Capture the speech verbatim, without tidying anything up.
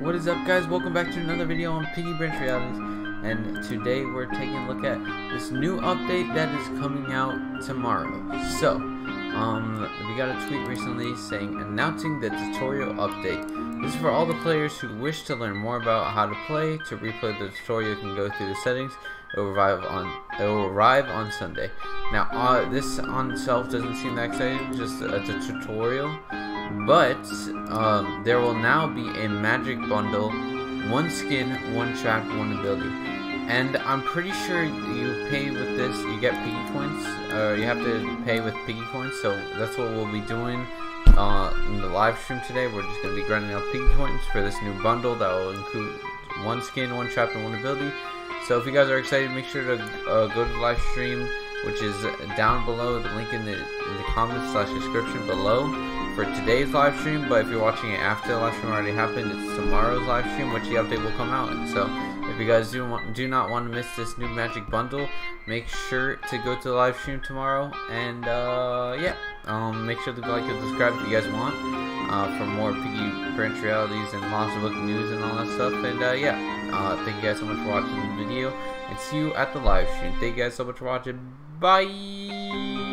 What is up, guys? Welcome back to another video on Piggy Branched Realities, and today we're taking a look at this new update that is coming out tomorrow. So, um, we got a tweet recently saying, announcing the tutorial update. This is for all the players who wish to learn more about how to play. To replay the tutorial, you can go through the settings. It will arrive on, it will arrive on Sunday. Now, uh, this on itself doesn't seem that exciting, just a, a tutorial. But um, there will now be a magic bundle, one skin, one track, one ability, and I'm pretty sure you pay with this. You get Piggy coins, or you have to pay with Piggy coins. So that's what we'll be doing uh, in the live stream today. We're just going to be grinding out Piggy coins for this new bundle that will include one skin, one track, and one ability. So if you guys are excited, make sure to uh, go to the live stream, which is down below, the link in the, in the comments slash description below for today's live stream. But if you're watching it after the live stream already happened, it's tomorrow's live stream, which the update will come out. And so if you guys do want, do not want to miss this new magic bundle, make sure to go to the live stream tomorrow. And uh, yeah, um, make sure to like and subscribe if you guys want uh, for more Piggy Branched Realities and lots of book news and all that stuff. And uh, yeah. Uh, thank you guys so much for watching the video, and see you at the live stream. Thank you guys so much for watching. Bye!